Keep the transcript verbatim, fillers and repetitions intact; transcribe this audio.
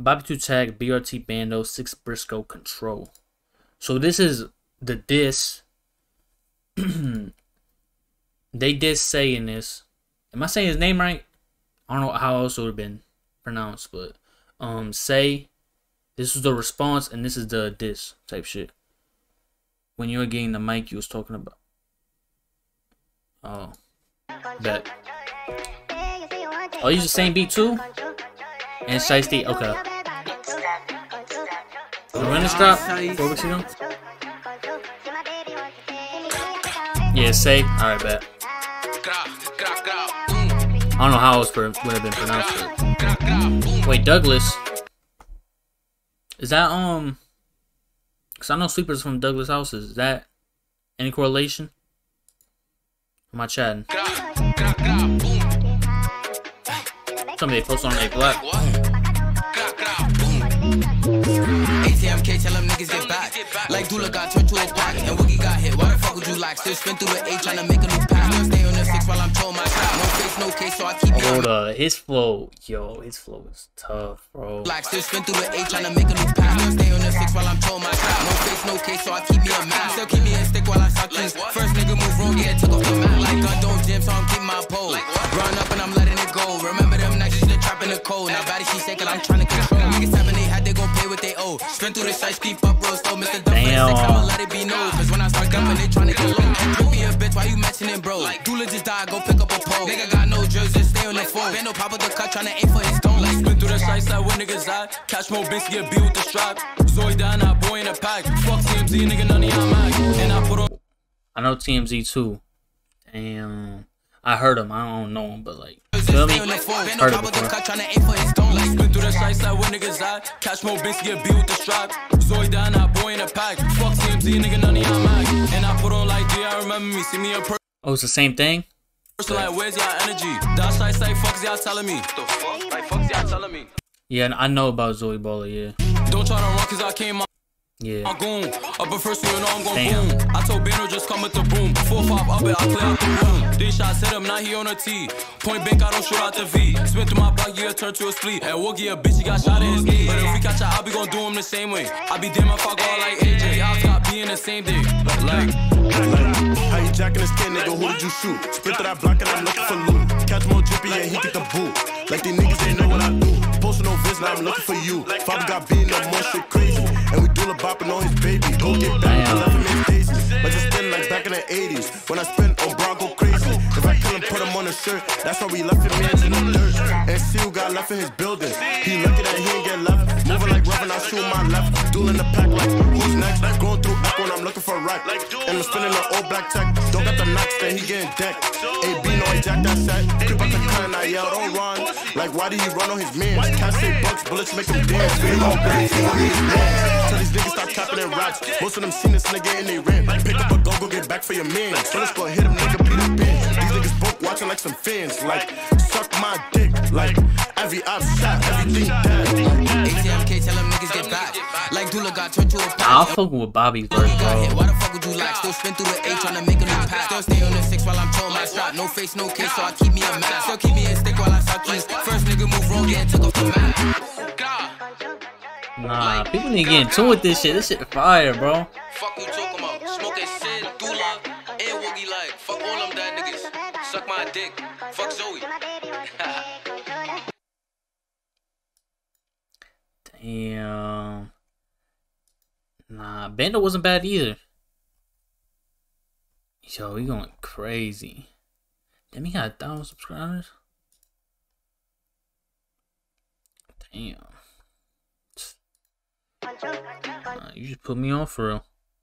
Bobby Tootact, B R T Bando, six ix Briscoe, Kontrol. So this is the diss. They did say in this. Am I saying his name right? I don't know how else it would have been pronounced, but um, say this is the response and this is the diss type shit. When you were getting the mic, you was talking about. Oh, that. Oh, you just saying beat too? And Shiesty, okay. When it stopped, four weeks ago. Yeah, say. Alright, bet. I don't know how else would have been pronounced. Wait, Douglas. Is that, um. Because I know sleepers from Douglas houses. Is that any correlation? Am I chatting? Somebody posted on a block. A T M K, tell them niggas get back. Like Doula got turned to a block and Woogie got hit. Why the fuck would you like? Still spin through the eight trying to make a new pass. No stay on the six while I'm told my shot. No face, no case, so I keep it. Hold up, his flow, yo, his flow is tough, bro. Like still spin through the eight trying to make a new pass. No stay on the six while I'm told my shot. No face, no case, so I keep me a map. Still keep me a stick while I shot this. First nigga move wrong, yeah, took off the map. Like I don't gym, so I'm keeping my pole. Run up and I'm letting it go. Remember them nights in the trap in the cold. Now body she shaking, I'm trying to control. Niggas seven, eight had they go pay what they owe. Spin through the sights, keep up, bro. So Mister Douglas, I'ma let it be known. Cause when I start coming, they trying to get low. You be a bitch, why you mentioning bro? Like Doula just died, go pick up a pole. Nigga got no drugs, just stay on the phone. Bando pop up the cut, trying to aim for his tone. Like spin through the sights, like when niggas die. Catch more bitch, get beat with the strap. Zoe down, I boy in a pack. Fuck T M Z, nigga, none of y'all mine. And I put on. I know T M Z too. Damn. I heard him, I don't know him, but like, feel me? Heard him before. Like, spin through the sights like when niggas die. Catch more bitch, get beat with the strap. Zoe down, I boy in a pack. Fuck T M Z, nigga, none of y'all mine. And I put on like, do y'all remember me? See me in person. Oh, it's the same thing? First, like, where's y'all energy? That's like, say, fuck y'all telling me. The fuck? Like, fuck y'all telling me. Yeah, I know about Zoe Baller, yeah. Don't try to run, cause I came out. Yeah. I'm goon. Up at first, you know I'm gon' boom. I told Bando just come with the boom. four five up it, I play out the room. These shots hit him, now he on a T. Point bank, I don't shoot out the V. Spin through my block, yeah, turn to a split. And Woogie, a bitch, he got shot in his knee. But if we catch her, I be gon' do him the same way. I be damn if I go like A J. I'll stop being the same day. Like, like, how you jacking this kid, nigga? Who did you shoot? Spin through that block, and I'm looking for loot. Catch more drippy, and he get the boot. Like, these niggas ain't know what I do. Posting no vision, I'm looking for you. Father got beat, no more shit crazy. And we Doula bopping on his baby. Go get back, I love him in stations. But just spin like back in the eighties. When I spin on bro, I go crazy. If I kill him, put him on a shirt. That's how we left him man in the dirt. And see who got left in his building. He lucky that he ain't get left. Moving like rubbing, I shoot my left. Doula in the pack like, who's next? Going through back when I'm looking for right. And I'm spinning the old black tech. Don't got the knocks, then he getting decked. A B, no, he jacked that sack. Creep out the car and I yell, don't run. Like, why did he run on his man? Can't say bucks, bullets make him dance. We gon' bring him on his man. Tell these niggas stop capping and rocks. Most of them seen this nigga in they ran. Pick up a go, go get back for your man. So let's go hit him, nigga, beat him, bitch. These niggas broke, watching like some fans. Like, suck my dick. Like, every op shot, everything dead. A T M K, tell them niggas get back. Like, Doula got turned to a pack. I'll fucking with Bobby first, bro. Why the fuck would you like? Still spin through the eight, tryna make a new pass. Still stay on the six while I'm told my shot. No face, no case, so I keep me a match. Still keep me a stick while I shot keys. First nigga move wrong, yeah, took off the map. Nah, people need to get in tune with this shit. This shit fire, bro. Fuck you, Tokemon. Smoke and sin, Doula, and Woogie like. Fuck all them dead niggas. Suck my dick. Fuck Zoe. Damn. Nah, Bando wasn't bad either. Yo, he going crazy. Damn, he got a thousand subscribers. Damn. Uh, you just put me on for real.